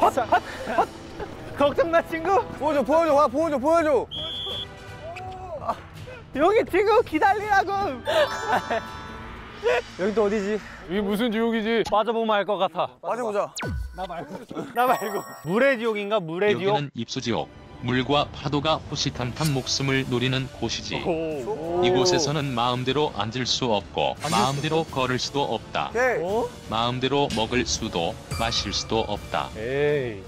헛! 걱정마 친구! 보여줘! 아, 여기 지금 기다리라고! 여기 또 어디지? 이게 무슨 지옥이지? 빠져보면 알 것 같아. 빠져보자. 나 말고. 물의 지옥인가? 물의 지옥? 여기는 입수지옥. 물과 파도가 호시탐탐 목숨을 노리는 곳이지. 이곳에서는 마음대로 앉을 수 없고 마음대로 걸을 수도 없다. 마음대로 먹을 수도 마실 수도 없다.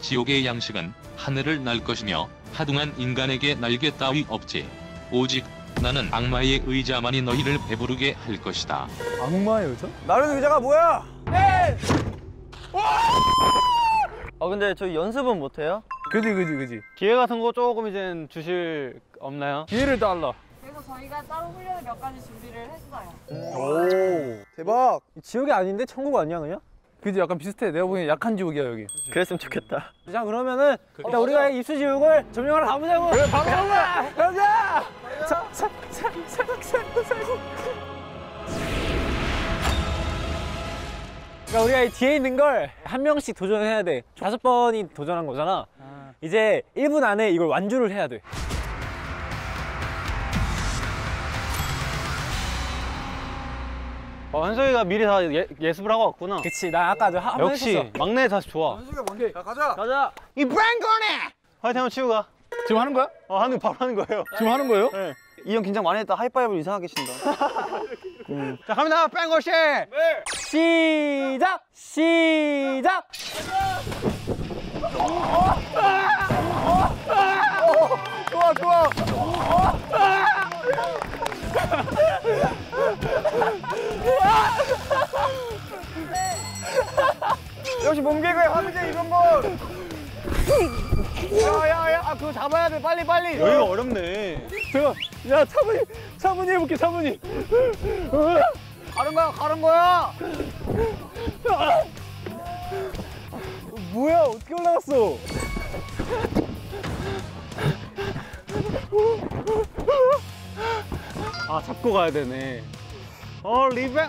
지옥의 양식은 하늘을 날 것이며 하등한 인간에게 날개 따위 없지. 오직 나는 악마의 의자만이 너희를 배부르게 할 것이다. 악마의 의자? 나는 의자가 뭐야? 아 근데 저희 연습은 못해요? 그지. 기회 같은 거 조금 이제 주실 없나요? 기회를 달라. 그래서 저희가 따로 훈련을 몇 가지 준비를 했어요. 오 대박. 지옥이 아닌데 천국 아니야 그냥? 그지 약간 비슷해. 내가 보기엔 약한 지옥이야 여기. 그랬으면 좋겠다. 자 그러면은 일단 우리가 입수 지옥을 점령하러 가보자고. 그래 가보자. 가자. 그러니까 우리가 이 뒤에 있는 걸 한 명씩 도전해야 돼. 5번이 도전한 거잖아. 이제 1분 안에 이걸 완주를 해야 돼. 현석이가 미리 다 예습을 하고 왔구나. 그치, 나 아까 한번 했었어. 역시 막내 자식 좋아. 현석이가 막내. 자, 가자. 이 브랜거네. 화이팅 한번 치고 가. 지금 하는 거야? 어, 바로 하는 거예요. 지금 하는 거예요? 네. 이 형 긴장 많이 했다. 하이파이브를 이상하게 친다. 자, 갑니다. 뺑거시. 네. 시작. 좋아. 역시 몸개그의 황제 이병건. 야야야, 아 그거 잡아야 돼, 빨리. 여기가 어렵네. 야 차분히 해볼게, 차분히. 가는 거야. 뭐야, 어떻게 올라갔어? 아, 잡고 가야 되네. 리베.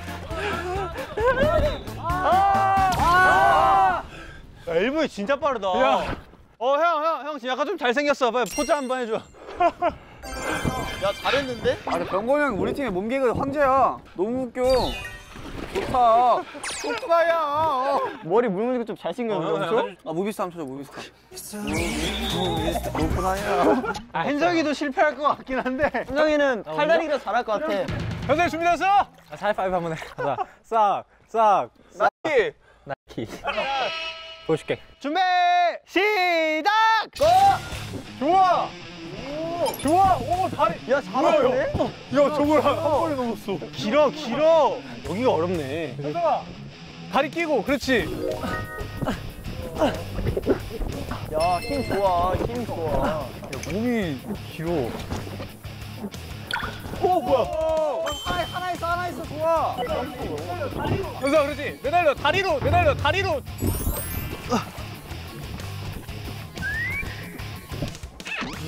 야, 1분이 진짜 빠르다. 야. 형 지금 약간 좀 잘생겼어. 빨리 포즈 한번 해줘. 야, 잘했는데? 아니, 병건이 형이 우리 팀의 몸개그 황제야. 너무 웃겨. 좋다. 오빠야. 머리 물무지고 좀 잘생겼는데, 그렇죠? 아, 무비스타 한번 쳐줘, 무비스타. 오빠야. 아, 현석이도 실패할 것 같긴 한데. 현석이는 팔다리가 잘할 것 같아. 현석이 준비됐어? 아, 하이파이브 한번 해. 가자. 싹. 나이키. 보여줄게. 준비! 시작! 좋아! 좋아! 오, 다리! 야, 잘하네? 야, 저걸 한 번에 넘었어. 길어. 여기가 어렵네. 현석아! 다리 끼고, 그렇지. 야, 힘 좋아. 야, 몸이 길어. 오, 뭐야? 하나 있어, 좋아. 현석아, 그렇지. 내달려, 다리로.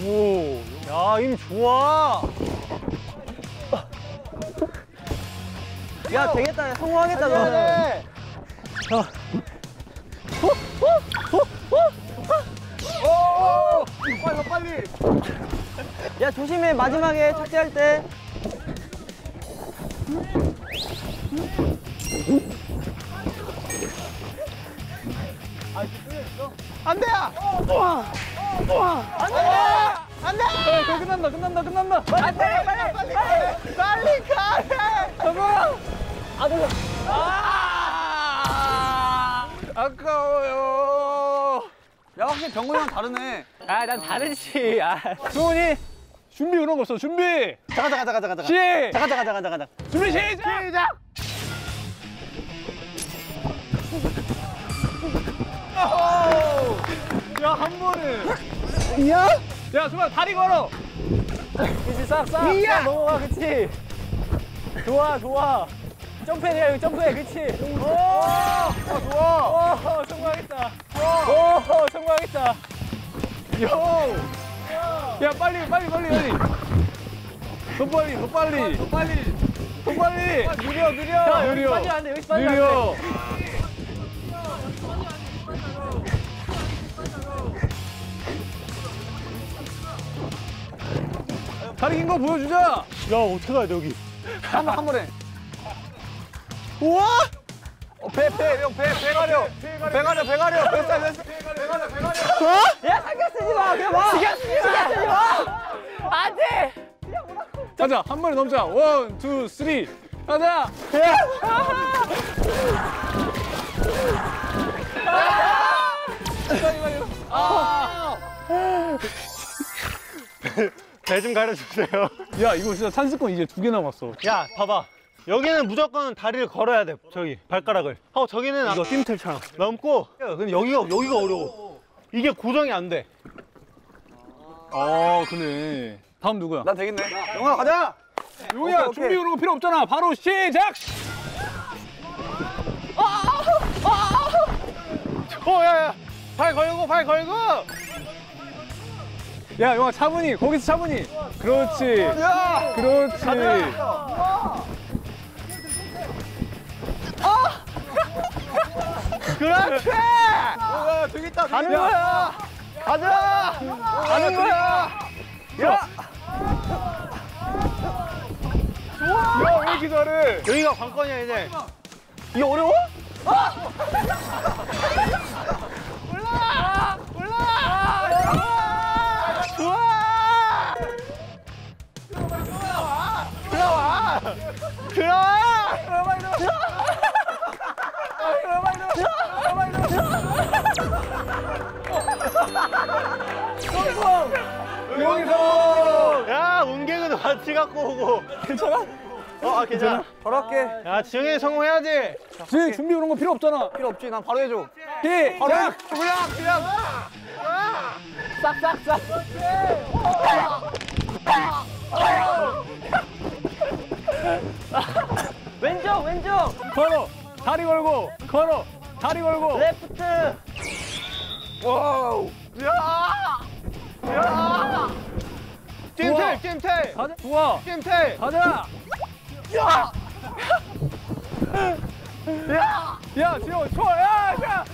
오, 야, 힘 좋아. 야, 되겠다, 성공하겠다, 너네. 빨리. 야, 조심해, 마지막에 착지할 때. 안돼! 안돼! 끝난다. 빨리 가래. 정우야. 아까워요. 야, 확실히 병건이랑 다르네. 난 다르지. 수훈이 준비 그런 거 없어. 준비. 가자. 가자. 준비 시작. 야, 한 번에. 야? 야, 수만 다리 걸어. 그렇지, 싹 넘어가, 그렇지. 좋아. 점프해, 내가 여기 점프해, 그렇지. 좋아. 오, 성공하겠다. 오, 성공하겠다. 요. 야, 빨리. 더 빨리. 느려. 야, 여기까지 안 돼, 여기까지 안 돼. 다리 긴 거 보여주자. 야, 어떻게 가야 돼, 여기. 한 번에. 우와! 배 가려. 뱃살. 어? 야, 신경 쓰지 마. 그냥 와. 신경 쓰지 마. 안 돼. 그냥 오라고. 가자, 한 번에 넘자. 1, 2, 3. 가자. 이거. 배 좀 가려주세요. 야, 이거 진짜 찬스권 이제 2개 남았어. 야, 봐봐. 여기는 무조건 다리를 걸어야 돼, 저기, 발가락을. 하고 저기는 이거 찜틀처럼 넘고. 야, 근데 여기가 어려워. 이게 고정이 안 돼. 아, 그래. 다음 누구야? 난 되겠네. 영아, 가자! 용이야, 준비 오는 거 필요 없잖아. 바로 시작! 야. 발 걸고! 야, 용아, 차분히. 거기서 차분히. 그렇지. 가자. 그렇지! 야, 되겠다! 가는 거야! 가자! 가는 거야! 야! 좋아! 야, 왜 기다려? 여기가 관건이야, 이제. 이게 어려워? 올라! 좋아! 들어와! 성공! 야, 문객은 같이 갖고 오고. 괜찮아? 괜찮아. 바로 할게. 야, 지영이 성공해야지. 지영이 준비 그런 거 필요 없잖아. 필요 없지, 난 바로 해줘. 네, 바로 해. 그냥. 싹. 왼쪽. 걸어 다리 걸고 레프트. 와우. 야! 찜틀! 가자! 좋아! 찜틀! 가자! 야! 야! 지영, 좋아! 야!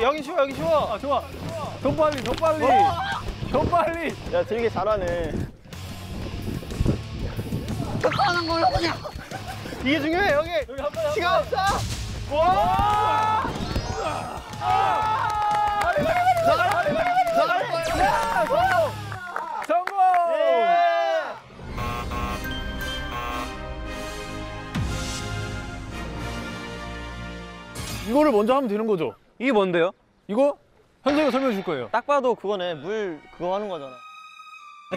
여기 쉬워! 아, 좋아! 더 빨리! 야, 되게 잘하네. 끝까는 걸로 그냥! 이게 중요해, 여기! 시간 없어! 와! 성공! 이거를 먼저 하면 되는 거죠? 이게 뭔데요? 이거? 현석이가 설명해 줄 거예요. 딱 봐도 그거네. 물 그거 하는 거잖아.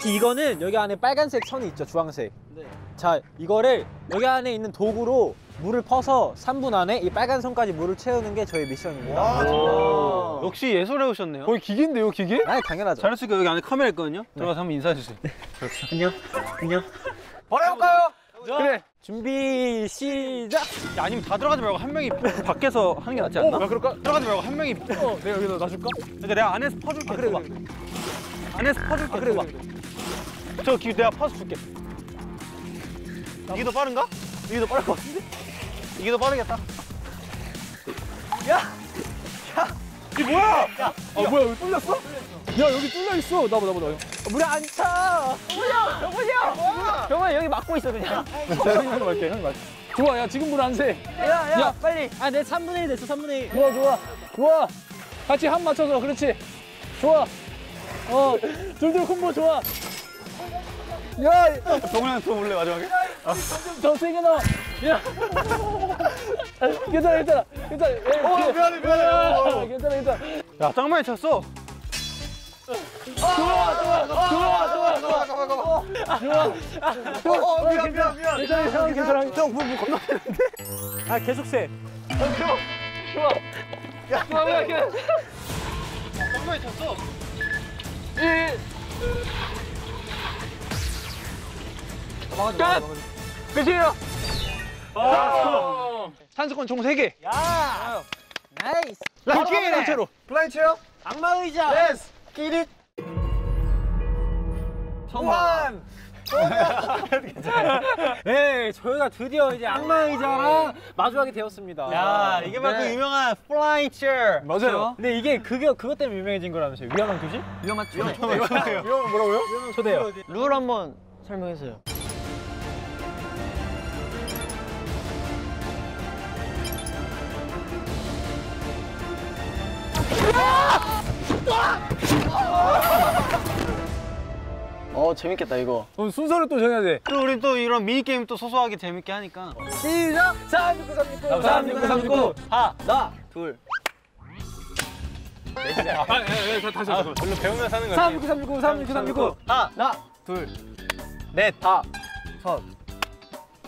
이거는 여기 안에 빨간색 선이 있죠, 주황색. 네. 자, 이거를 여기 안에 있는 도구로 물을 퍼서 3분 안에 이 빨간 선까지 물을 채우는 게 저희 미션입니다. 와, 역시 예술해 오셨네요. 거의 기계인데요, 기계? 아니, 당연하죠. 잘했으니까 여기 안에 카메라 있거든요? 네. 들어가서 한번 인사해 주세요. 네. 그렇죠. 안녕. 바로 해볼까요? 그래. 준비, 시작! 야, 아니면 다 들어가지 말고 한 명이 밖에서 하는 게 낫지 않나? 그럴까? 들어가지 말고 한 명이. 내가 여기다 놔줄까? 그러니까 내가 안에서 퍼줄게. 그래. 저 기계 내가 퍼서 줄게. 이게 더 빠른가? 이게 더 빠를 것 같은데? 이게 더 빠르겠다. 야! 이게 뭐야? 뭐야, 여기 뚫렸어? 야, 여기 뚫려있어. 나봐. 물에 안 차. 병원이 여기 막고 있어, 그냥. 형이 막게. 좋아, 야, 지금 물 안 새. 야, 빨리. 아, 내 3분의 1 됐어, 3분의 1. 좋아. 같이 합 맞춰서, 그렇지. 좋아. 둘둘 콤보 좋아. 야! 동훈이한테 더 볼래, 마지막에? 더 세게 넣어! 야! 괜찮아. 미안해. 야, 딱 많이 찼어. 들어와. 미안. 괜찮아. 형 물 건너야 되는데. 아 계속 세. 좋아. 야 뭐야 이게. 건너에 쳤어. 끝! 끝이에요! 산수권 총 3개! 야! 나이스! 라인 체로! 플라잉 체어! 악마 의자! 예스! 끼릿! 성환! 네, 저희가 드디어 이제 악마 의자랑 마주하게 되었습니다. 야, 이게 바로 그 유명한 플라잉 체어! 맞아요. 근데 이게 그것 때문에 유명해진 거라면서요? 위험한 교실? 위험한 초대요. 위험한 뭐라고요? 초대요. 룰 한번 설명해주세요. 재밌겠다 이거. 순서를 또 정해야 돼. 또 우리 또 이런 미니게임 또 소소하게 재밌게 하니까. 시작! 369 369 369 하나 둘 넷이야. 다시 한번 별로 배우면서 하는 거야. 369 369 369 하나 둘 넷 다 섯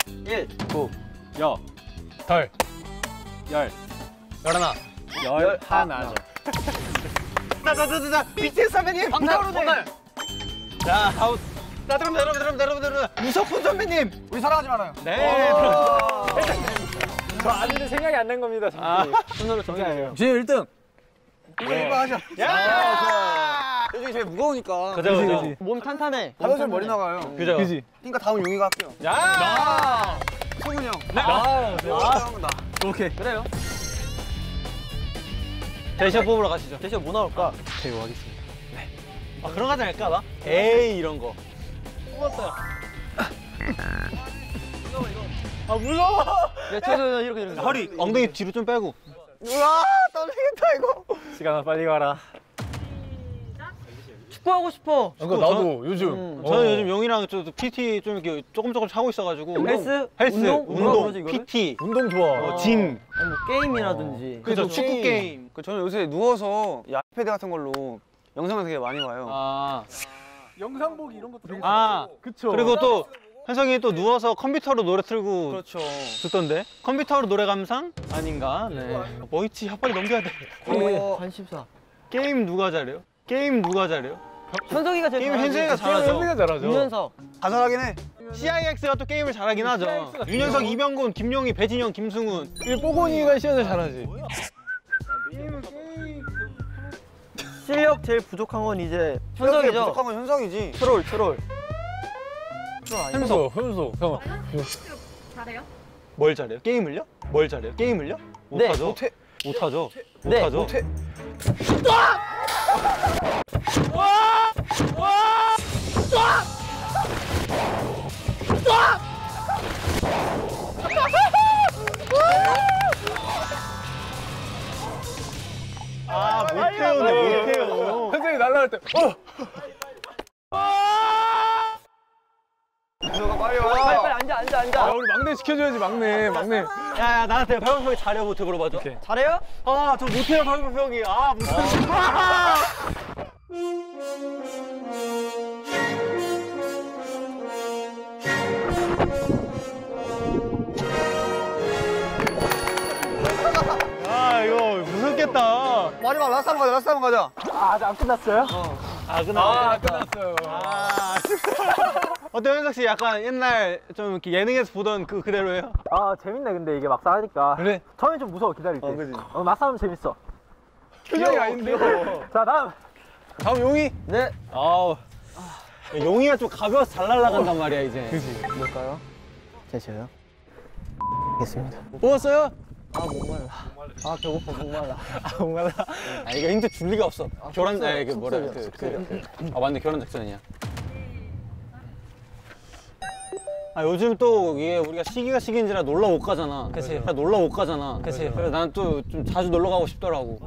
일 구 여 덜 열 열하나 열 하나죠. 나 BTS 선배님 방탄으로 날. 자, 아웃. 자, 들어갑니다. 유석훈 선배님, 우리 사랑하지 말아요. 네. 저 아는데 생각이 안 난 겁니다. 순서로 정해요. 제 1등. 네. 하셔. 야, 요즘 제일 무거우니까. 그죠. 몸 탄탄해. 하면서 머리 나가요. 그죠. 그러니까 다음 용이가 할게요. 야. 승훈 형. 네. 오케이. 그래요. 대시아 뽑으러 가시죠. 대시아 뭐 나올까? 대요 하겠습니다. 네. 아 그런 거 하지 않을까 봐? 에이 이런 거. 뽑았어요. 무서워 이거. 아 무서워. 야 저도 이렇게. 허리 엉덩이 뒤로 좀 빼고. 우와 떨리겠다 이거. 시간아 빨리 가라. 축구 하고 싶어. 그러니까 나도 요즘. 저는 요즘 용이랑 PT 좀 이렇게 조금씩 하고 있어가지고. 헬스. 운동. PT. 운동 좋아. 짐. 게임이라든지. 그죠. 축구 게임. 저는 요새 누워서 아이패드 같은 걸로 영상을 되게 많이 봐요. 아. 영상 보기 이런 것도. 아. 그쵸. 그리고 또 현성이 또 누워서 컴퓨터로 노래 틀고. 그렇죠. 듣던데. 컴퓨터로 노래 감상? 아닌가. 네. 뭐 있지? 빨리 넘겨야 돼. 고 관심사. 게임 누가 잘해요? 게임 누가 잘해요? 현석이가 제일 잘하죠. 현석이가 잘하죠. 윤현석 다 잘하긴 해. CIX가 또 게임을 잘하긴 하죠. 윤현석, 이병곤, 김용희, 배진영, 김승훈. 뽀곤이가 시연을 잘하지. 실력 제일 부족한 건 이제 현석이죠. 부족한 건 현석이지. 트롤. 현석. 형. 잘해요? 뭘 잘해요? 게임을요? 못하죠. 못하죠. 아, 못해요. 선생님이 날아갈 때. 빨리 앉아. 야, 우리 막내 시켜줘야지, 막내. 야, 나한테 박영수 형이 잘해요, 못해 물어봐줘. 오케이. 잘해요? 아, 저 못해요, 박영수 형이. 아, 못해요. 아, 이거 무섭겠다. 마지막 라스트 한번 가자. 아, 아직 안 끝났어요? 끝났어요. 어때요, 현석 씨? 약간 옛날 좀 이렇게 예능에서 보던 그 그대로예요? 아, 재밌네, 근데 이게 막상 하니까. 그래? 처음엔 좀 무서워, 기다릴 때. 그치. 막상 하면 재밌어. 표정이 아닌데? 자, 다음 용이? 네. 아우. 용이가 좀 가벼워서 잘 날아간단 말이야, 이제. 그치. 뭘까요? 저요? 알겠습니다. 뽑았어요? 아, 목말라. 아, 배고파, 목말라. 아, 이거 힌트 줄 리가 없어. 교란, 아, 이게 뭐라 해야 돼? 아, 맞네, 교란 작전이야. 아, 요즘 또 이게 우리가 시기인지라 놀러 못 가잖아. 그치. 그치. 그래서 난 또 좀 자주 놀러 가고 싶더라고.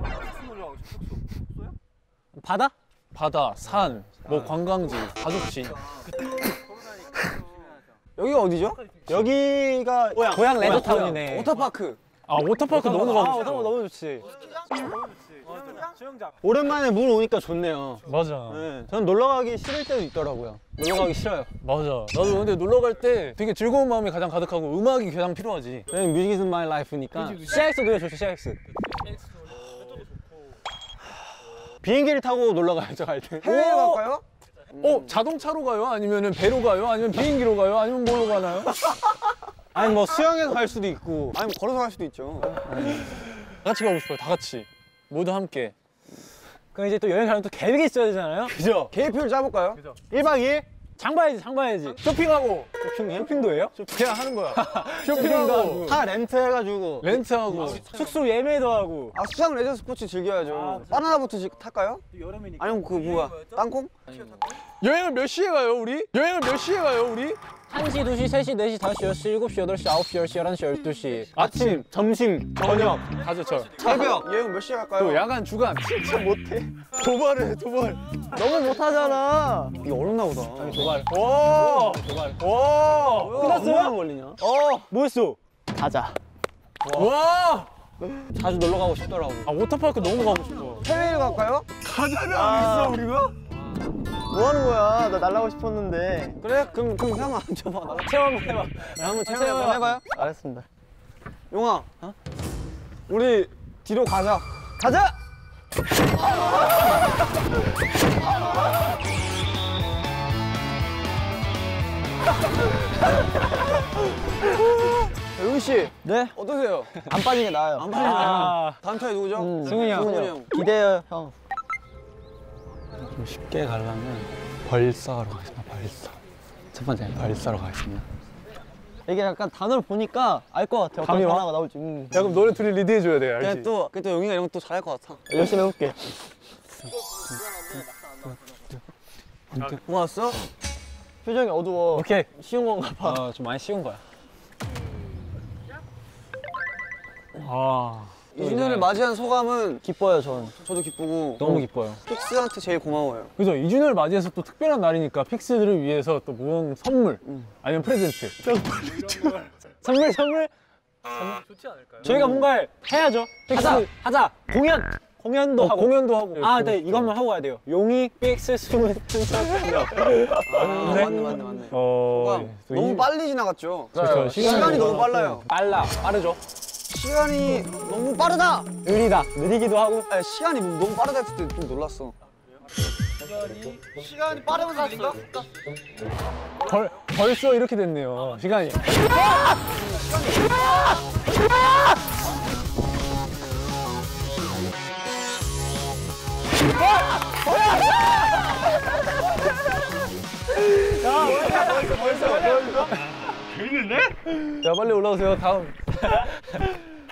바다? 바다, 산, 뭐 관광지, 가족지. 여기가 어디죠? 여기가 고향 레저타운이네. 워터파크. 아, 워터파크 너무 가고 싶어. 너무 좋지. 수영장? 오랜만에 물 오니까 좋네요. 맞아. 네, 전 놀러 가기 싫을 때도 있더라고요. 놀러 가기 싫어요. 맞아. 나도 근데 놀러 갈 때 되게 즐거운 마음이 가장 가득하고 음악이 가장 필요하지. 네, 뮤직 이즈 마이 라이프니까. CIX 노래 좋죠, CIX. 비행기를 타고 놀러 가야죠, 갈 때. 해외로 갈까요? 자동차로 가요? 아니면 배로 가요? 아니면 비행기로 가요? 아니면 뭘로 가나요? 아니 뭐 수영해서 갈 수도 있고, 아니 뭐 걸어서 갈 수도 있죠. 다 같이 가고 싶어요, 다 같이. 모두 함께. 그럼 이제 또 여행 가면 또 계획이 있어야 되잖아요? 그죠? 계획표를 짜볼까요? 그죠. 1박 2일? 장 봐야지. 쇼핑하고. 쇼핑해요? 쇼핑도 해요? 그냥 하는 거야. 쇼핑하고. 다 렌트해가지고. 렌트하고. 숙소 예매도 하고. 아, 수상 레저 스포츠 즐겨야죠. 바나나보트 탈까요? 여름이니까. 아니면 그 뭐야? 땅콩? 여행을 몇 시에 가요, 우리? 1시, 2시, 3시, 4시, 5시, 6시, 8시, 9시, 10시, 11시, 12시. 아침, 점심, 저녁, 다저철. 새벽. 여행 몇 시에 갈까요? 또 야간, 주간. 진짜 못해. 도발해, 도발. 너무 못하잖아. 이게 어렵나 보다. 도발. 오! 도발. 오! 끝났어요? 얼마나 걸리냐? 뭐 했어? 가자. 와! 자주 놀러 가고 싶더라고. 아, 워터파크 너무 가고 싶어. 해외에 갈까요? 가자면 안 했어, 우리가? 뭐 하는 거야? 나 날라고 싶었는데. 그래? 그럼 형 한번 앉아봐. 체험해봐. 한번 체험해봐요? 알았습니다. 용아, 우리 뒤로 가자. 가자! 용희 씨. 네? 어떠세요? 안 빠지게 나아요. 안 빠지게 나아요. 다음 차에 누구죠? 승훈이 형. 기대해요, 형. 좀 쉽게 가려면 발사로 가겠습니다. 발사. 첫 번째 발사로 가겠습니다. 이게 약간 단어를 보니까 알 것 같아. 어떤 단어가 나올지. 야, 그럼 너네 둘이 리드해줘야 돼, 알지? 야, 또 용이가 이런 거 또 잘할 것 같아. 열심히 해볼게. 뭐 왔어? 표정이 어두워. 오케이. 쉬운 건가 봐. 좀 많이 쉬운 거야. 이 주년을 맞이한 소감은? 기뻐요, 전. 저도 기쁘고. 너무 기뻐요. 픽스한테 제일 고마워요. 그죠? 이 주년을 맞이해서 또 특별한 날이니까 픽스들을 위해서 또 무언 선물, 아니면 프레젠트. 선물? 좋지 않을까요? 저희가 뭔가를 해야죠. 픽스. 하자! 공연도 하고. 네, 이것만 하고 가야 돼요. 용이, 픽스, 승훈, 맞네. 너무 빨리 지나갔죠? 그렇죠. 시간이 너무 빨라요. 빠르죠. 시간이 너무 빠르다! 느리기도 하고. 아니, 시간이 너무 빠르다 했을 때 좀 놀랐어. 시간이 빠르면서 느린가? 벌써 이렇게 됐네요. 시간이. 벌써. 재밌는데? 야, 빨리 올라오세요. 다음.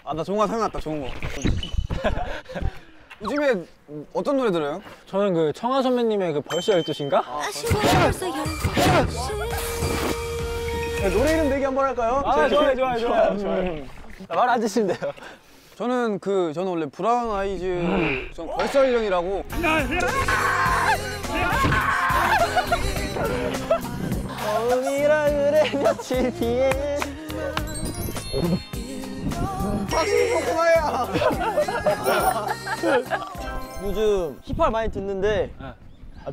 아, 나 좋은 거 생각났다, 좋은 거. 요즘에 어떤 노래 들어요? 저는 그 청아 선배님의 그 벌써 12시인가? 노래 이름 내기 한번 할까요? 좋아요. 말 안 듣시면 돼요. 저는 원래 브라운 아이즈, 전 벌써 1년이라고. 거울이라 그래, 며칠 뒤에. 확실히 고구마야. 요즘 힙합 많이 듣는데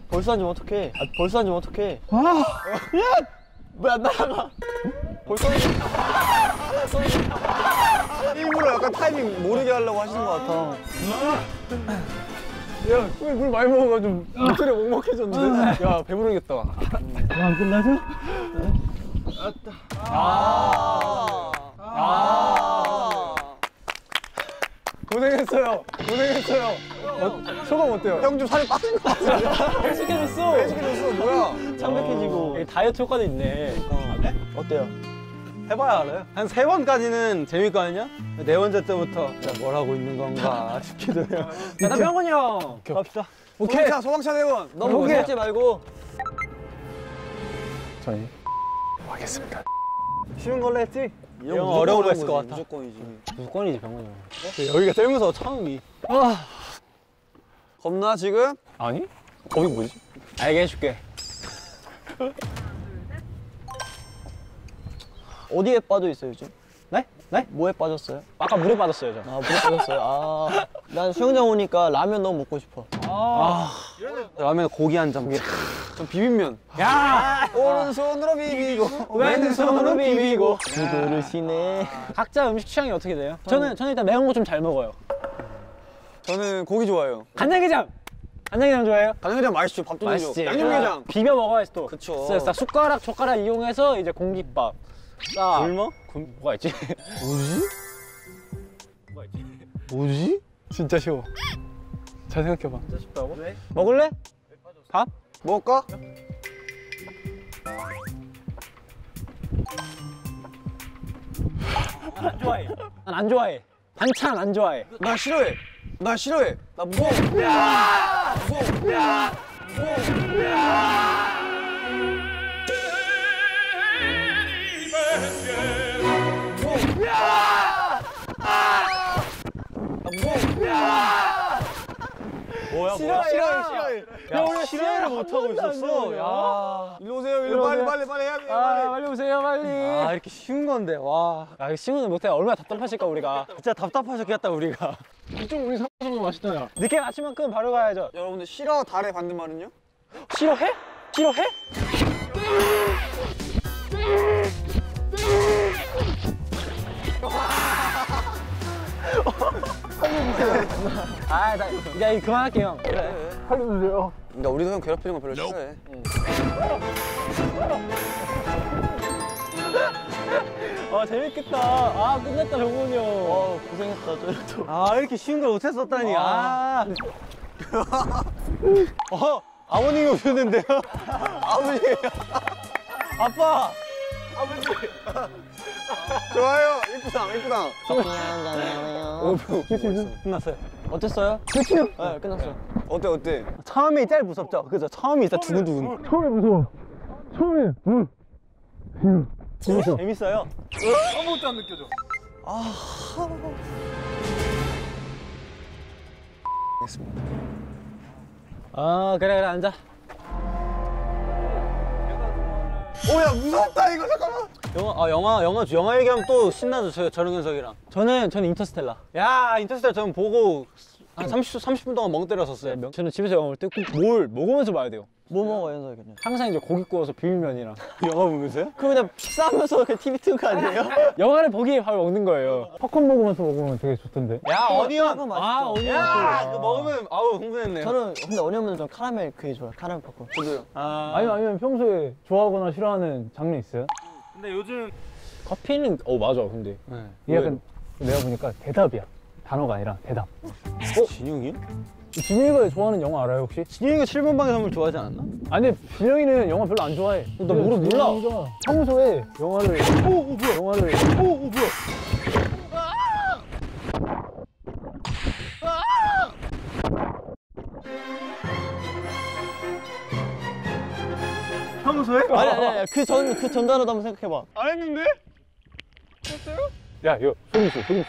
벌써 안 지면 어떡해. 야! 왜 안 날아가? 일부러 약간 타이밍 모르게 하려고 하시는 것 같아. 야, 물 많이 먹어가지고 목소리가 먹먹해졌는데? 야, 배부르겠다. 안 끝나죠? 고생했어요. 소감 어때요? 형 좀 살이 빠진 것 같아. 배식해줬어. 뭐야? 창백해지고. 다이어트 효과도 있네. 어때요? 해봐야 알아요. 한 3번까지는 재밌거든요? 4번째 때부터 뭘 하고 있는 건가 싶기도 해요. 나 병훈이 형! 갑시다. 오케이. 소방차 대원. 너무 무섭지 말고. 저희 하겠습니다. 쉬운 걸로 했지? 이형 어려운 거 했을 것 같아. 무조건이지, 병원이. 여기가 제일 무서워, 처음이. 겁나, 지금? 아니? 거기 뭐지? 알게 해줄게. 어디에 빠져 있어요, 요즘? 네? 네? 뭐에 빠졌어요? 아까 물에 빠졌어요, 저. 아, 물에 빠졌어요? 아. 난 수영장 오니까 라면 너무 먹고 싶어. 라면 고기 한 점. 전 비빔면. 야! 오른손으로 비비고, 왼손으로 비비고. 두 그릇이네. 각자 음식 취향이 어떻게 돼요? 저는 일단 매운 거 좀 잘 먹어요. 저는 고기 좋아해요. 간장게장! 간장게장 좋아해요? 간장게장 맛있죠. 밥도 맛있죠. 양념게장. 비벼 먹어야지 또. 그쵸. 숟가락, 젓가락 이용해서 이제 공깃밥. 아, 굶어? 뭐가 있지? 뭐지? 뭐가 있지? 뭐지? 진짜 쉬워. 잘 생각해봐. 진짜 쉽다고? 왜? 먹을래? 밥? 먹을까? 안 좋아해. 난 안 좋아해. 반찬 안 좋아해. 나 싫어해. 나 싫어해. 나 무서워. 야! 무서워. 야! 무서워. 야! 뭐야? 싫어해. 야, 우리 싫어해를 못 하고 있었어. 야. 일로 오세요. 일로 빨리 해야 돼요. 빨리 오세요. 빨리. 아, 이렇게 쉬운 건데. 와. 야, 쉬운 건 못 해. 얼마나 답답하실까 우리가. 진짜 답답하셨겠다 우리가. 이쪽 우리 상상도 맛있다 야. 늦게 마실 만큼 바로 가야죠. 여러분들 싫어 달의 반대말은요? 싫어해? 싫어해? 아, 나 그만할게 형. 그래. 살려주세요. 나 우리도 형 괴롭히는 거 별로 싫어해. 아 재밌겠다. 아 끝났다 정훈이 형. 아 고생했다 저. 아 이렇게 쉬운 걸 못했었다니. 아. 어 아버님이 오셨는데요. 아버지. 아빠. 아버지. 좋아요. 이쁘당. 끝났어요. 어땠어요? 끝이요? 네, 끝났어요. 어때? 처음에 제일 무섭죠? 그죠? 처음에 진짜 두근두근. 처음에 무서워. 처음에. 응. 재밌어. 재밌어요? 아무것도 안 느껴져. 아. 알겠습니다. 아, 그래 앉아. 오야 무섭다 이거 잠깐만. 영화 얘기하면 또 신나죠 저릉현석이랑. 저는 인터스텔라. 야 인터스텔라 저는 보고 한 30분 동안 멍 때렸었어요. 네, 저는 집에서 영화 볼 때 뭘 먹으면서 봐야 돼요. 뭐 먹어요 현석이 그냥? 항상 이제 고기 구워서 비빔면이랑. 영화 보면서요? 그럼 그냥 식사하면서 그냥 TV 튼 거 아니에요? 영화를 보기에 바로 먹는 거예요. 팝콘 먹으면 되게 좋던데. 야 어니언! 아 어니언! 야 그거 먹으면 아우 흥분했네요. 저는 근데 어니언보다 좀 카라멜 그게 좋아요. 카라멜 팝콘. 저도요. 아니면 평소에 좋아하거나 싫어하는 장르 있어요? 근데 요즘 커피는 맞아 근데 네. 이게 약간 내가 보니까 대답이야. 단어가 아니라 대답. 진영이? 진영이가 좋아하는 영화 알아요 혹시? 진영이가 7번 방의 선물 좋아하지 않았나? 아니 진영이는 영화 별로 안 좋아해. 나 몰라. 평소에 영화를 뭐야? 평소에? 아니 그 전 단어도 한번 생각해봐. 안 했는데? 했어요? 야 이거 소금수.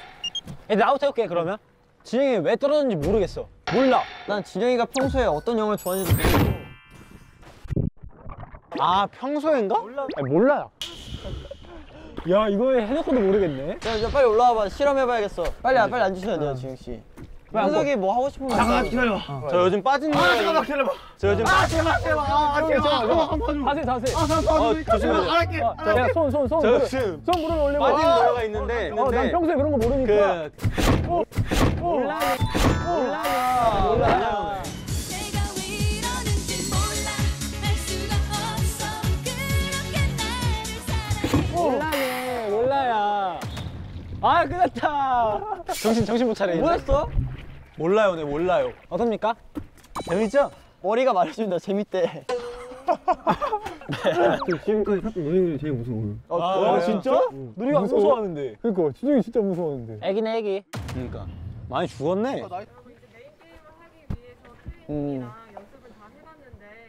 나부터 해볼게 그러면. 진영이 왜 떨어졌는지 모르겠어. 몰라. 난 진영이가 평소에 어떤 영화를 좋아하는지 모르겠어. 아 평소인가? 몰라. 야 이거 해놓고도 모르겠네. 야 빨리 올라와봐. 실험해봐야겠어. 빨리 앉으셔야 돼요 지영 씨. 현석이 뭐 하고 싶은 거 있어요? 잠깐 기다려봐. 저 요즘 빠진 거. 잠깐만 기다려봐. 저 요즘. 제발. 자세. 조심해. 알았게. 야 손. 저 요즘 손 무릎 올리고. 빠진 거가 있는데. 난 평소에 그런 거 모르니까. 몰라. 몰라요. 아 끝났다. 정신 못 차려. 뭐였어? 몰라요, 네 몰라요. 어떻습니까? 재밌죠? 머리가 말해준다. 재밌대. 지금까지 탔던 너희들이 제일 무서워. 아 진짜? 누리가 안 무서워하는데. 그러니까 진영이 진짜 무서워하는데. 애기네 애기. 그러니까 많이 죽었네.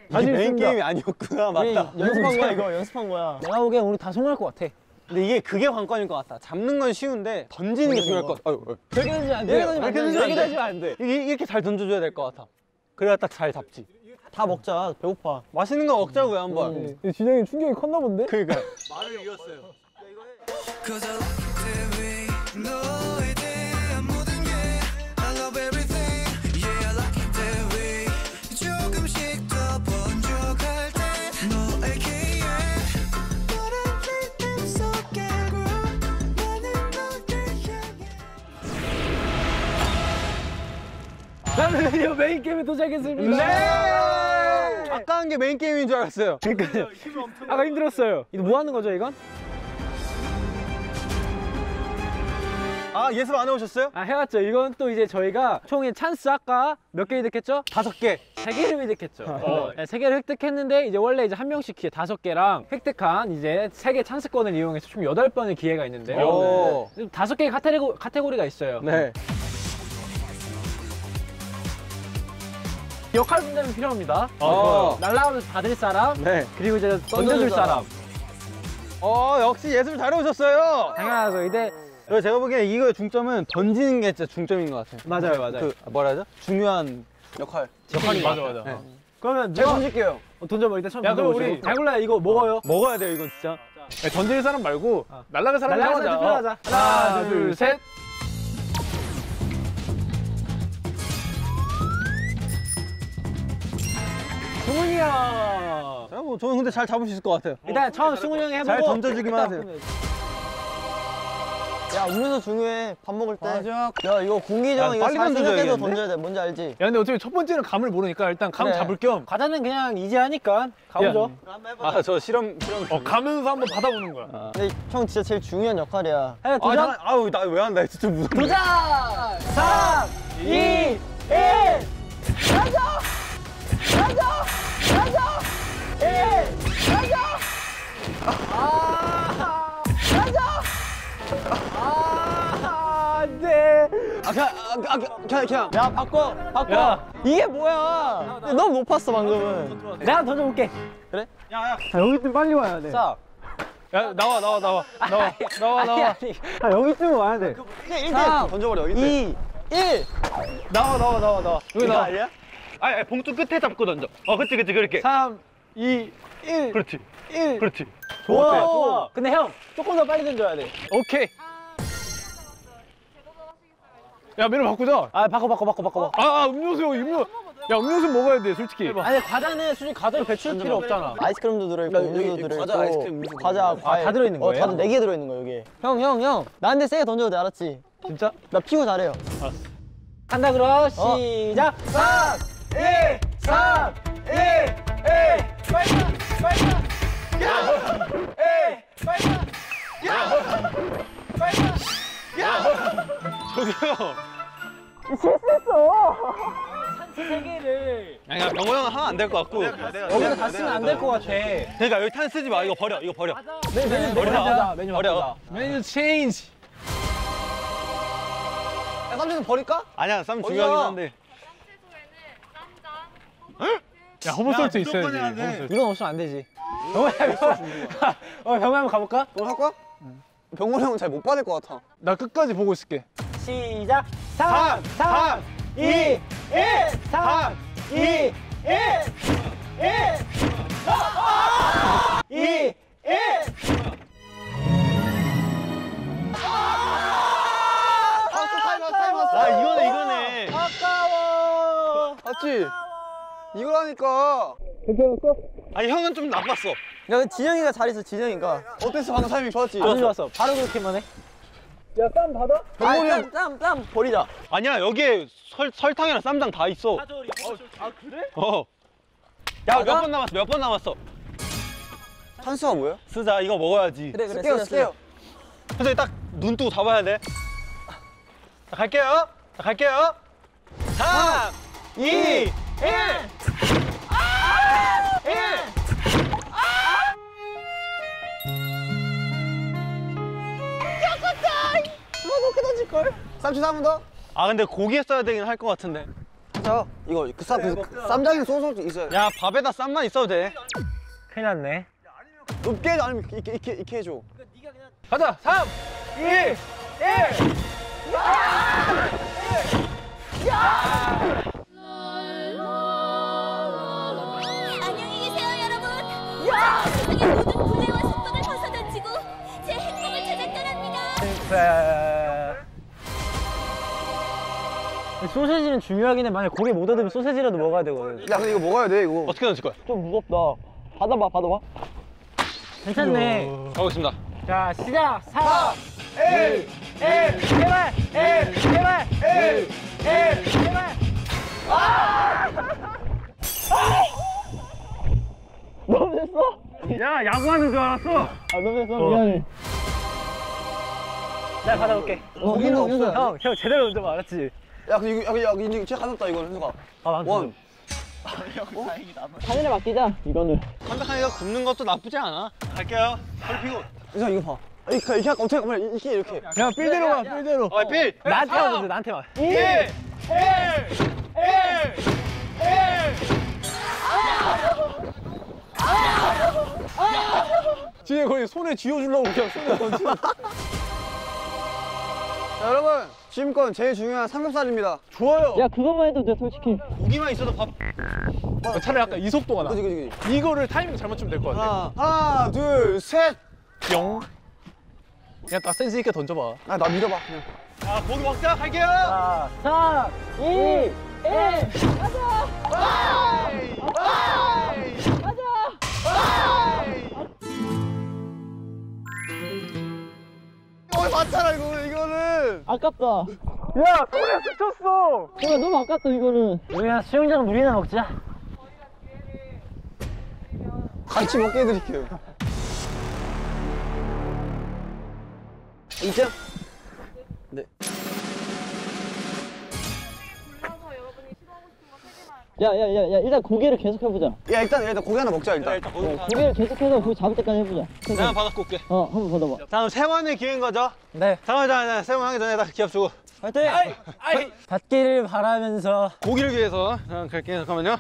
이게 메인 게임이 아니었구나. 맞다. 연습한 거야 이거. 연습한 거야. 내가 보기엔 우리 다 성공할 것 같아. 근데 이게 그게 관건일 것 같다. 잡는 건 쉬운데 던지는 게 중요할 것 같아. 되게 던지면 안 돼. 되게 던지면 안 돼. 이렇게 잘 던져줘야 될 것 같아. 그래야 딱 잘 잡지. 다 먹자. 배고파. 맛있는 거 먹자고요 한번. 진영이 충격이 컸나 본데? 그러니까. 말을 이겼어요. 너에 대한 모든 게 I love everything, yeah I like it that way. 조금씩 더 번쩍할 때 너에게 But I'm living so girl. 나는 너를 향해. 나는 드디어 메인 게임에 도착했습니다. 네! 아까 한 게 메인 게임인 줄 알았어요. 그러니까요. 아까 힘들었어요. 이거 뭐 하는 거죠 이건? 아, 예습 안 해오셨어요? 아, 해왔죠. 이건 또 이제 저희가 총에 찬스 아까 몇 개 이득했죠? 5개. 3개를 이득했죠. 네, 3개를 획득했는데 이제 원래 이제 한 명씩 기회 5개랑 획득한 이제 3개 찬스권을 이용해서 총 8번의 기회가 있는데요. 5개의 카테고리가 있어요. 네. 역할 분담이 필요합니다. 날라가면서 받을 사람, 네. 그리고 이제 던져줄 사람. 역시 예습을 잘 해오셨어요. 당연하죠. 이제 제가 보기엔 이거 중점은 던지는 게 진짜 중점인 것 같아요. 맞아요, 맞아요. 그 뭐라 하죠? 중요한 역할이 맞아. 네. 그러면 제가 던질게요. 던져봐. 일단 처음 던져보시고. 우리 잘골라야 이거 먹어요. 먹어야 돼요, 이건 진짜. 야, 던질 사람 말고 날아갈 사람 투표하자. 하나, 둘, 셋. 승훈이 형. 자, 뭐 저는 근데 잘 잡을 수 있을 것 같아요. 일단 처음 승훈이 형이 해보고 잘 던져주기만 하세요. 야, 음료수 중요해. 밥 먹을 때. 맞아. 야, 이거 공기정 이거 잘 생각해서 던져야 돼. 뭔지 알지? 야, 근데 어차피 첫 번째는 감을 모르니까 일단 감 그래. 잡을 겸. 과자는 그냥 이제 하니까 가보죠. 아, 저 실험. 가면서 한번 받아보는 거야. 근데 형 진짜 제일 중요한 역할이야. 해, 도전! 나 왜 한다. 진짜 무섭다. 도전! 3, 2, 1! 가자! 1! 가자! 그냥. 야, 바꿔. 야. 이게 뭐야? 나. 너무 높았어, 방금은. 내가 던져볼게. 그래? 야. 자, 여기쯤 빨리 와야 돼. 자. 야, 나와. 자, 여기쯤 와야 돼. 그냥 1대1 던져버려, 1대1. 2, 1. 나와. 여기 나와. 아니야? 아니, 봉투 끝에 잡고 던져. 그치, 그렇게. 3, 2, 1. 그렇지. 좋아. 근데 형, 조금 더 빨리 던져야 돼. 오케이. 야, 메뉴 바꾸자. 바꿔. 음료수, 야, 음료수 먹어야 돼, 솔직히. 아니, 과자는 솔직히 과자는 배출 필요 없잖아. 아이스크림도 들어있고, 음료도 들어있고. 과자, 아이스크림, 과자, 과일. 다 들어있는 거예요? 다 4개 들어있는 거예요, 여기. 형. 나한테 세게 던져도 돼, 알았지? 진짜? 나 피고 잘해요. 알았어. 간다, 그럼. 시작! 3, 2, 1, 빨리 가! 야! 빨리 가! 저기요. 실수했어. 찬스 3개를. 아니, 병호 형은 하면 안 될 것 같고. 여기서 다 쓰면 안 될 것 같아. 그러니까 여기 탄 쓰지 마. 이거 버려. 메뉴 바꾸자. 메뉴 체인지. 야, 쌈채소 버릴까? 아니야, 쌈 중요하긴 한데. 쌈채소에는 쌈장, 허브솔트 있어야지. 이건 없으면 안 되지. 병호 한번 가볼까? 너 할 거야? 병호 형은 잘 못 받을 것 같아. 나 끝까지 보고 있을게. 시작! 3, 2, 1! 3, 2, 1! 타이머! 아, 이거네. 아까워! 맞지? 이거라니까. 괜찮았어? 아니, 형은 좀 나빴어. 야, 진영이가 잘했어, 진영이가. 어땠어, 방금 타이밍 좋았지? 아주 좋았어. 바로 그렇게만 해. 야, 쌈 받아? 쌈 버리자. 아니야, 여기에 설탕이랑 쌈장 다 있어. 사절이. 아, 그래? 야, 몇 번 남았어? 탄수가 뭐야? 쓰자, 이거 먹어야지. 그래, 쓸게요. 선생님, 딱 눈 뜨고 잡아야 돼. 자, 갈게요. 3, 2, 1! 아! 1! 걸? 쌈치 한 번 더? 아, 근데 고기에 써야 되긴 할 것 같은데. 자, 이거 쌈장이랑 소스 있어요. 야, 밥에다 쌈만 있어도 돼. 큰일 났네. 높게 해줘, 아니면 이렇게 해줘. 그러니까 네가 그냥... 가자! 3, 2, 1! 안녕히 계세요, 여러분! 세상의 모든 분해와 숙박을 벗어던지고 제 행복을 찾아 떠납니다. 소세지는 중요하긴 해. 만약에 고기 못 얻으면 소세지라도 먹어야 되거든. 야 근데 이거 먹어야 돼 이거. 어떻게 던질 거야? 좀 무겁다. 받아봐 받아봐. 괜찮네. 가보겠습니다. 자 시작! 4 1 1 제발! 1 제발! 1 1 제발! 아! 너무 됐어? 야 야구하는 줄 알았어. 아 너무 됐어 미안해. 나 받아볼게. 고기는 없어. 형 제대로 던져봐 알았지? 야 근데 이거 야 이거 진짜 가볍다 이거 현수가. 아 원. 어? 다행이다. 하늘에 맡기자 이거는. 컴백하니까 굽는 것도 나쁘지 않아. 갈게요. 허리 피고. 이상 이거 봐. 이렇게 어떻게 하면 이렇게. 야 필대로만 필대로. 어 필. 나한테만 던져 나한테만. 1 1 1 진짜 거의 손에 쥐어주려고 그냥 손에 던지고. 자, 여러분 지금껏 제일 중요한 삼겹살입니다. 좋아요. 야 그것만 해도 돼 솔직히. 고기만 있어도 밥. 아, 차라리 아까 이 속도가 나. 그치. 이거를 타이밍 잘 맞추면 될 것 같아. 하나 둘 셋. 뿅. 그냥 딱 센스 있게 던져봐. 아, 나 믿어봐 그냥. 자 고기 먹자 갈게요. 4 2 1 가자. 가자. 어 맞잖아 이거 이거는. 아깝다. 야 소리야 스쳤어. 야 너무 아깝다 이거는. 우리야 수영장 물이나 먹자. 같이 먹게 해드릴게요. 2점. 네. 야야야야 일단 고개를 계속 해보자. 야 일단 고개 하나 먹자 일단. 고개를 계속해서 고개 잡을 때까지 해보자. 내가 받아갖고 올게. 어 한번 받아봐. 다음 세환의 기회인 거죠? 네. 잠깐만 세환 하기 전에 다 기합 주고. 화이팅! 아이 받기를 바라면서 고기를 위해서 갈게요. 잠깐만요.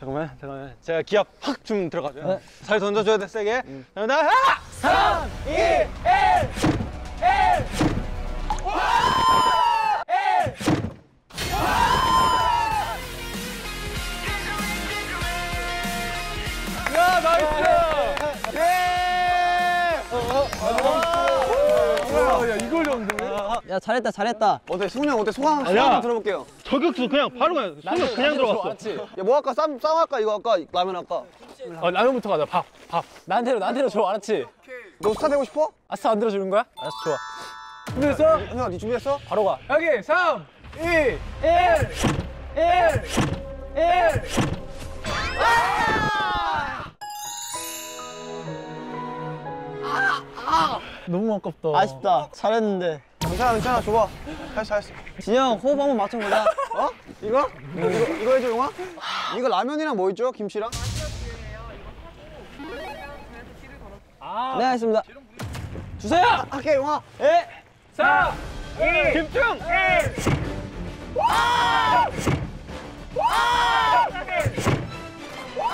잠깐만 제가 기합 확 좀 들어가줘요. 네. 잘 던져줘야 돼 세게. 나 하나 3 2 1 1 야, 나이스! 예! 야, 이걸 연습해? 야, 잘했다, 잘했다. 어때, 승훈이 형 어때? 소감 한번 들어볼게요. 저격수 그냥 바로 가요. 승훈이 그냥 들어갔어. 야, 뭐 할까? 쌈 할까? 이거 할까? 라면 할까? 어, 라면부터 가자. 밥. 나한테로 줘, 알았지? 너 스타 되고 싶어? 아, 스타 안 들어주는 거야? 알았어, 좋아. 준비됐어? 형아, 니 준비됐어? 바로 가. 여기, 3, 2, 1, 1. 너무 아깝다. 아쉽다. 잘했는데. 괜찮아, 좋아. 잘했어. 진영, 호흡 한번 맞춰보자. 어? 이거? 이거 해줘, 용아? 이거 라면이랑 뭐 있죠? 김치랑? 네, 알겠습니다. 주세요! 할게, 용아. 1, 3, 2, 김충! 1! 와! 와! 와!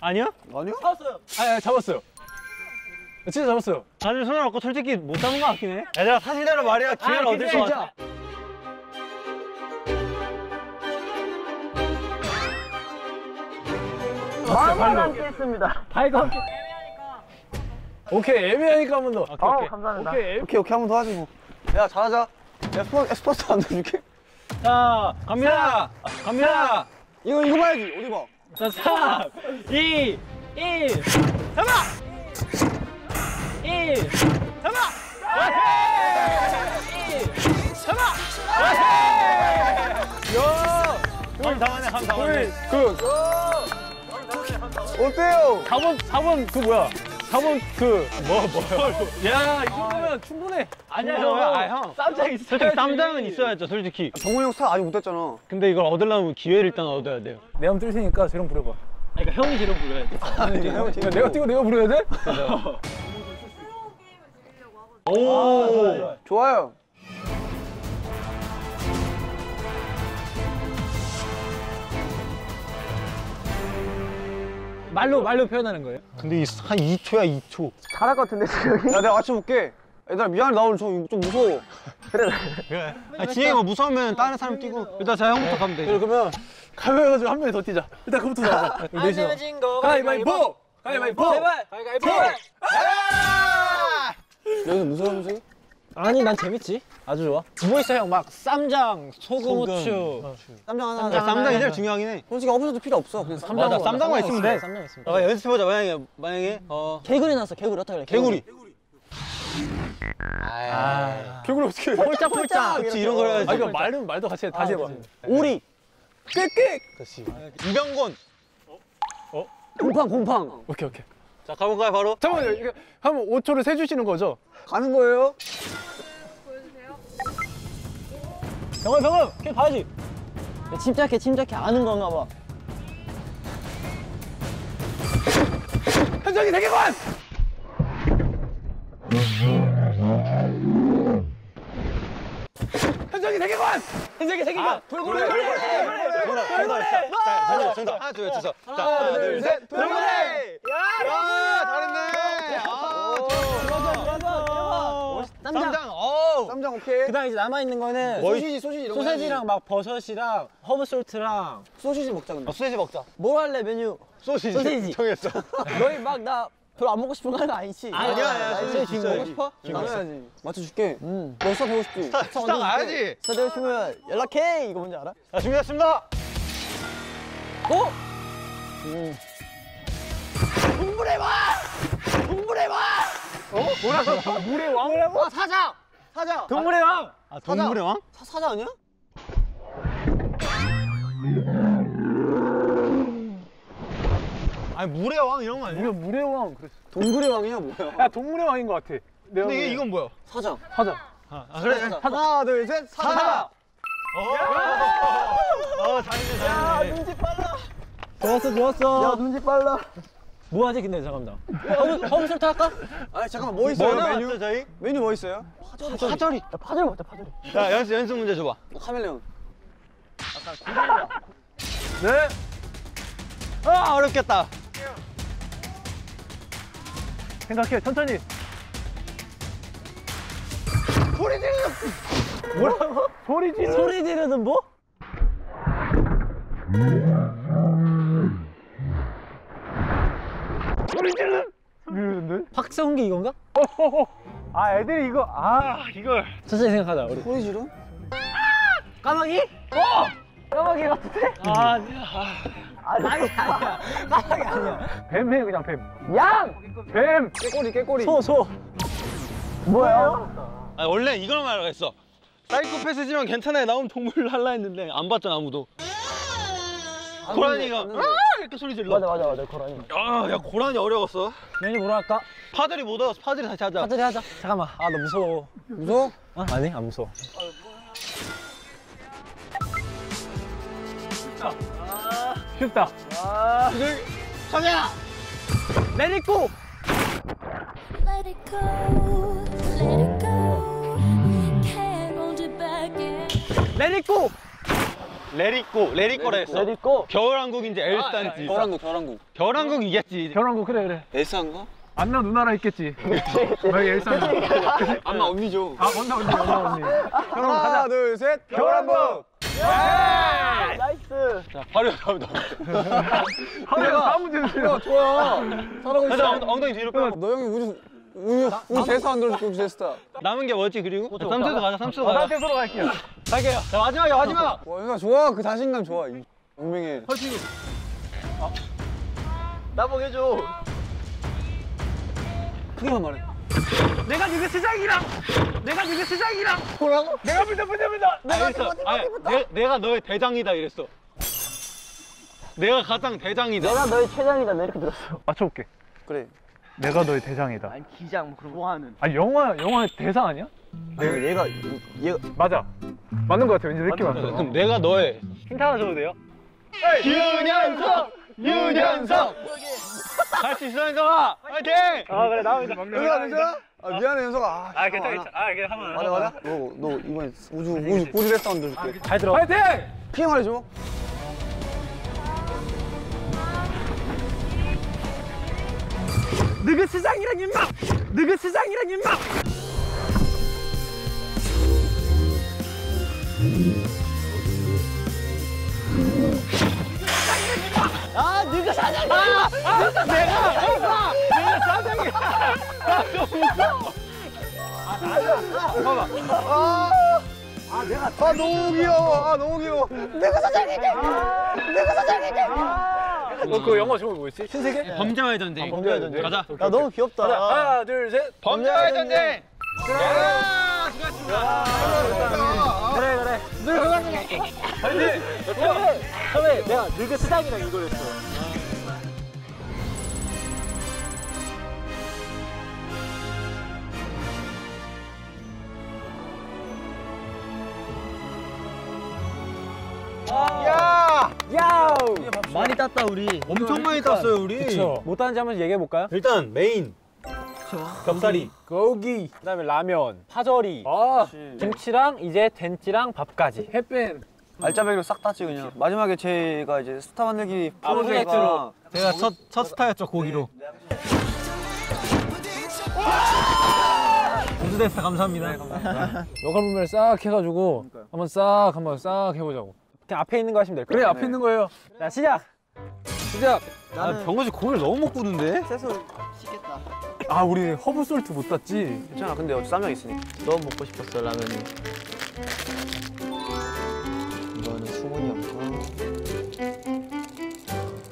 아니야? 아니요? 잡았어요. 아 잡았어요. 진짜 잡았어요. 다들 손을 얻고 솔직히 못 잡은 거 같긴 해. 얘들아 사실대로 말이야. 기회를 얻을 거 같아. 마음만 함께했습니다. 발과 함께. 오케이 애매하니까 한 번 더. 아 감사합니다. 오케이 한 번 더 하지 뭐. 야 잘하자. 야 스포츠 안 넣어줄게. 자 갑니다. 이거 봐야지. 어디 봐. 자, 3, 2, 1, 잡아! 1, 잡아! 화이팅! 1, 잡아! 화이팅! 야! 감당하네, 감당하네. 어때요? 4번 그 뭐야? 4번 그 야, 이 정도면 충분해. 아니야, 형. 쌈장 있어야지. 솔직히 쌈장은 있어야죠, 솔직히. 정훈이 형 스타 아직 못 했잖아. 근데 이걸 얻으려면 기회를 일단 얻어야 돼요. 내 맘 뚫리니까 재롱 부려봐. 아니, 그러니까 형이 재롱 부려야 돼. 아, 내가 뛰고 내가 부려야 돼? 오, 좋아요. 말로 표현하는 거예요? 근데 한 2초야 2초. 잘할 것 같은데 지금. 야 내가 맞춰볼게. 얘들아 미안해 나 오늘 좀 무서워. 그래. 진영이가 무서우면 다른 사람 뛰고. 일단 제가 형부터 가면 돼. 그러면 가위바위보 해가지고 한 명이 더 뛰자. 일단 그부터 나가자. 안 되면 진 거. 가위바위보. 가위바위보! 제발! 가위바위보! 여기서 무서운 음식? 아니 난 재밌지. 아주 좋아. 뭐 있어 형? 막 쌈장, 소금, 후추. 쌈장 하나. 쌈장 제일 중요하긴 해. 솔직히 어부도 필요 없어. 그냥 쌈장만 있으면 돼. 쌈장 있으면 돼. 연습해보자. 만약에 개구리 나왔어. 개구리 어떻게 할래? 개구리. 개구리 어떻게 해? 폴짝폴짝. 그렇지 이런 걸 해야지. 아 이거 말도 같이 해. 다시 해봐. 오리. 깨끗. 그렇지. 이병곤. 어? 곰팡. 오케이. 자 가볼까요 바로? 잠깐만요. 이거 한번 5초를 세 주시는 거죠? 가는 거예요? 보여주세요. 병원! 걔 봐야지! 야, 침착해. 아는 건가 봐. 현정이 대개관! 현정이 대개관! 돌고래! 정답! 하나 둘 셋! 돌고래! 야! 쌈장! 쌈장 오케이. 그다음 이제 남아 있는 거는 소시지 이런 거. 소시지랑 막 버섯이랑 허브 솔트랑 소시지 먹자 근데. 소시지 먹자. 뭐 할래 메뉴? 소시지. 정했어. 너희 막 나 별로 안 먹고 싶은 거 아니지? 아니야. 소시지 먹고 싶어? 당연하지. 맞춰줄게. 너 스타 되고 싶지? 스타 가야지. 스타 되고 싶으면 연락해. 이거 뭔지 알아? 자 준비됐습니다. 어? 동물의 왕! 어? 뭐라고? 동물의 왕이라고? 아, 사자! 동물의 왕! 아, 동물의 왕? 사자 아니야? 아니, 물의 왕 이런 거 아니야? 물의 왕, 그랬어. 동굴의 왕이야, 뭐야? 야, 동물의 왕인 것 같아. 근데 이건 뭐야? 사자. 아, 그래? 사자. 하나, 둘, 셋, 사자! 잘했네. 야, 눈치 빨라. 좋았어. 야, 눈치 빨라. 뭐 하지 근데 잠깐만. 허브솔트 할까? 아 잠깐만 뭐 있어요? 메뉴 저희? 메뉴 뭐 있어요? 파절이. 야 파절이 먹자 파절이. 야 연습 문제 줘봐. 카멜레온. 아까 네? 아 어렵겠다. 생각해 천천히. 뭐라고? 소리 지르는 뭐? 박성기 이건가? 아 애들이 이거 이걸 천천히 생각하자 우리. 소리 지르? 까마귀? 까마귀 같은데? 아니야. 아니야. 까마귀 아니야. 뱀해 그냥 뱀. 양! 뱀! 깨꼬리. 소. 뭐야? 아 원래 이걸 말하려고 했어. 사이코패스지만 괜찮아요. 나오면 동물 할라 했는데 안 봤잖아 아무도. 고라니가 이렇게 소리 질러. 맞아 고라니. 야 고라니 어려웠어. 메뉴 뭐라 할까? 파들이 못 와서 파들이 다시 하자. 파들이 하자. 잠깐만. 아 나 무서워. 무서워? 아니 안 무서워. 쉽다. 선야 Let it go. 레리꼬라 했어. 레리꼬? 겨울왕국인지 엘사인지. 겨울왕국 이겼지. 겨울왕국 그래. 엘사인가? 안나 누나라 있겠지. 만약에 엘사인가? 안나 언니죠. 언니. 하나 둘 셋. 겨울왕국. 예! 나이스. 자 화려 다음다. 화려 다음 문제 주세요. 좋아. 잘하고 있어. 엉덩이 뒤로 빼. 너 형이 우리 제사 안 들어줄 우리 제스타. 남은 게 뭐였지 그리고? 3초도 가자. 3초로 갈게요. 자 마지막이야. 와 윤아 좋아. 그 자신감 좋아. 운명해. 화이팅. 나보게 해줘. 크게만 말해. 내가 네게 시장이랑. 뭐라고? 내가 부자. 내가 너의 대장이다 이랬어. 내가 가장 대장이다. 내가 너의 최장이다. 내 이렇게 들었어. 맞춰볼게. 그래. 내가 너의 대장이다. 아니 기장 그런 거 하는. 아니 영화의 대사 아니야? 얘가 맞아. 맞는 거 같아. 왠지 느낌 왔어. 그럼 내가 너의 힌트 하나 줘도 돼요? 윤현석. 같이 있어 윤석아. 파이팅. 그래 나오면 윤석아. 미안해 윤석아. 괜찮아. 그냥 하면. 맞아. 너 이번에 우주 레스타운드 줄게. 잘 들어. 파이팅. 피해 말해줘. 너그 세상이란 인마! 너그 세상이란 인마! 사장님! 내가 사장이야! 나 너무 웃겨! 아 너무 귀여워! 아 너무 귀여워! 내가 사장이게! 내가 사장이게! 그 영화 제목이 뭐였지? 신세계? 범죄와의 전쟁! 범죄와의 전쟁! 가자! 야 너무 귀엽다! 하나 둘 셋! 범죄와의 전쟁! 수고하셨습니다! 그래 그래! 늘 건강하게! 아니 처음에 내가 늙은 수장이랑 이걸 했어. 야! 야! 많이 땄다 우리. 엄청 많이 땄어요 우리. 그쵸. 뭐 땄는지 한번 얘기해 볼까요? 일단 메인. 겹사리, 고기, 그다음에 라면, 파절이, 김치랑 이제 된찌랑 밥까지. 햇뱀. 알짜배기로 싹 땄지 그냥. 마지막에 제가 이제 스타 만들기 프로젝트로 제가 첫 스타였죠 고기로. 고수데스타 감사합니다. 역할 분배를 싹 해가지고 한번 싹 해보자고. 그냥 앞에 있는 거 하시면 될 거예요. 그래 앞에 있는 거예요. 자 시작. 아 병건씨 고기를 너무 못 구는데? 세서 쉽겠다. 아 우리 허브 솔트 못 땄지? 괜찮아 근데 어차피 쌈장 있으니까. 너무 먹고 싶었어 라면이. 이거는 수분이 없고.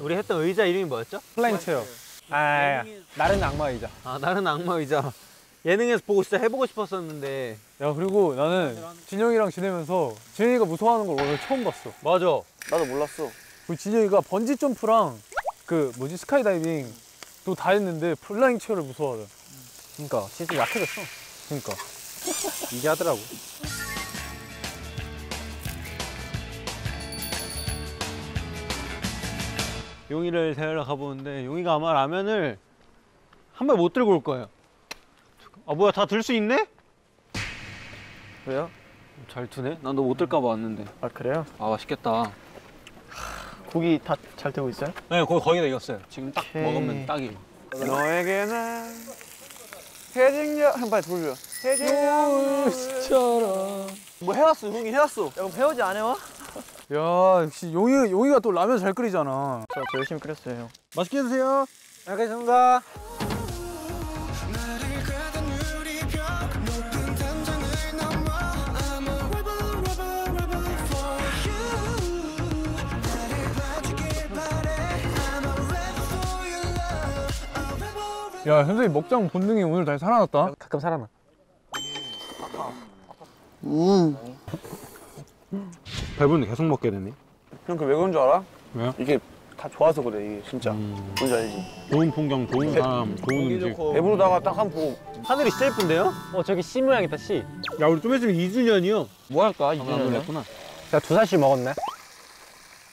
우리 했던 의자 이름이 뭐였죠? 플라잉 체어. 아 나른 악마 의자. 아 나른 악마 의자. 예능에서 보고 진짜 해보고 싶었었는데. 야 그리고 나는 진영이랑 지내면서 진영이가 무서워하는 걸 오늘 처음 봤어. 맞아. 나도 몰랐어. 우리 진영이가 번지 점프랑 그 뭐지 스카이다이빙 또 다 했는데 플라잉 체어를 무서워하더라. 그러니까 진짜 약해졌어. 그러니까 이게 하더라고. 용이를 데리러 가보는데 용이가 아마 라면을 한 발 못 들고 올 거예요. 아 뭐야 다 들 수 있네? 그래요? 잘 드네? 난 너 못 들까 봐 왔는데. 아 그래요? 아 맛있겠다. 고기 다 잘 되고 있어요? 네 거의 다 익었어요. 지금 딱 오케이. 먹으면 딱이. 너에게 난 해질녘 한 발 돌려. 해질녘처럼. 뭐 해왔어 용이 해왔어. 야 그럼 배우지 안 해와? 야 역시 용이가 또 라면 잘 끓이잖아. 저 열심히 끓였어요 형. 맛있게 드세요. 잘 먹겠습니다. 야 선생님 먹장 본능이 오늘 다시 살아났다. 가끔 살아나. 배부른데 계속 먹게 되네. 형 그 왜 그런 줄 알아? 왜요? 이게 다 좋아서 그래 이게 진짜. 뭔지 알지? 좋은 풍경, 좋은 사람, 좋은 음식. 배부르다가 딱 한 보고. 하늘이 진짜 예쁜데요? 어 저기 C 모양이다 C. 야 우리 좀 있으면 2주년이요. 뭐 할까 2주년 됐구나. 야 2살씩 먹었네.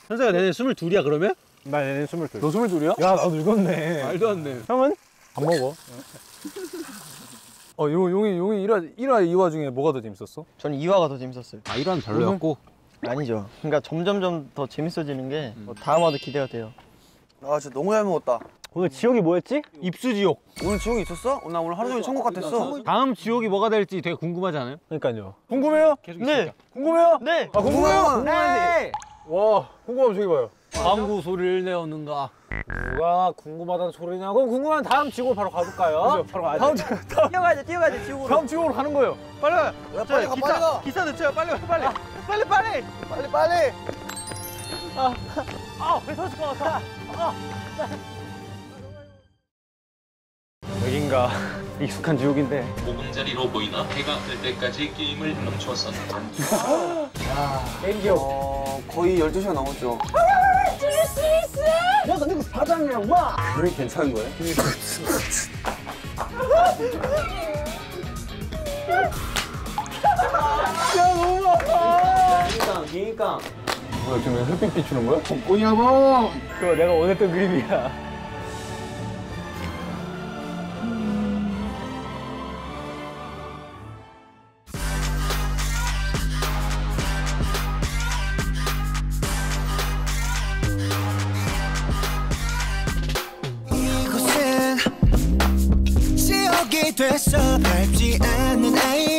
현세가 내년 22이야 그러면? 나 내년 22. 너 22이야? 야 나도 늙었네. 말도 안 돼. 형은? 안 먹어. 어, 용이 1화, 2화 중에 뭐가 더 재밌었어? 저는 2화가 더 재밌었어요. 아, 1화는 별로였고? 아니죠. 그러니까 점점점 더 재밌어지는 게 다음 화도 기대가 돼요. 아, 진짜 너무 잘 먹었다. 오늘 지옥이 뭐였지? 입수지옥. 오늘 지옥이 있었어? 나 오늘 하루 종일 천국 같았어. 다음 지옥이 뭐가 될지 되게 궁금하지 않아요? 그러니까요. 궁금해요? 계속 있으니까. 네. 궁금해요? 네. 아, 궁금해요? 네. 와, 궁금하면 저기 봐요. 방구 소리를 내었는가? 뭐가 궁금하다는 소리냐고? 궁금하면 다음 지옥으로 바로 가볼까요? 그렇죠, 바로 가야 돼. 뛰어가야지 지옥으로. 다음 지옥으로 가는 거예요. 빨리 가요. 야, 빨리 가, 빨리 가. 기사 늦춰요. 빨리. 아. 빨리. 아, 배 터질 것 같아. 여긴가 익숙한 지옥인데. 5분짜리로 보이나? 해가 뜰 때까지 게임을 멈췄었는데. 야, 게임 기억. 거의 12시간 남았죠. 내가 누구 사장이야, 와! 분명히 괜찮은 거예요? 야, 너무 아파! 기니까. 뭐야, 지금 왜 햇빛 비추는 거야? 꼬냐고! 그거 내가 원했던 그림이야. 됐어 밟지 않는 아이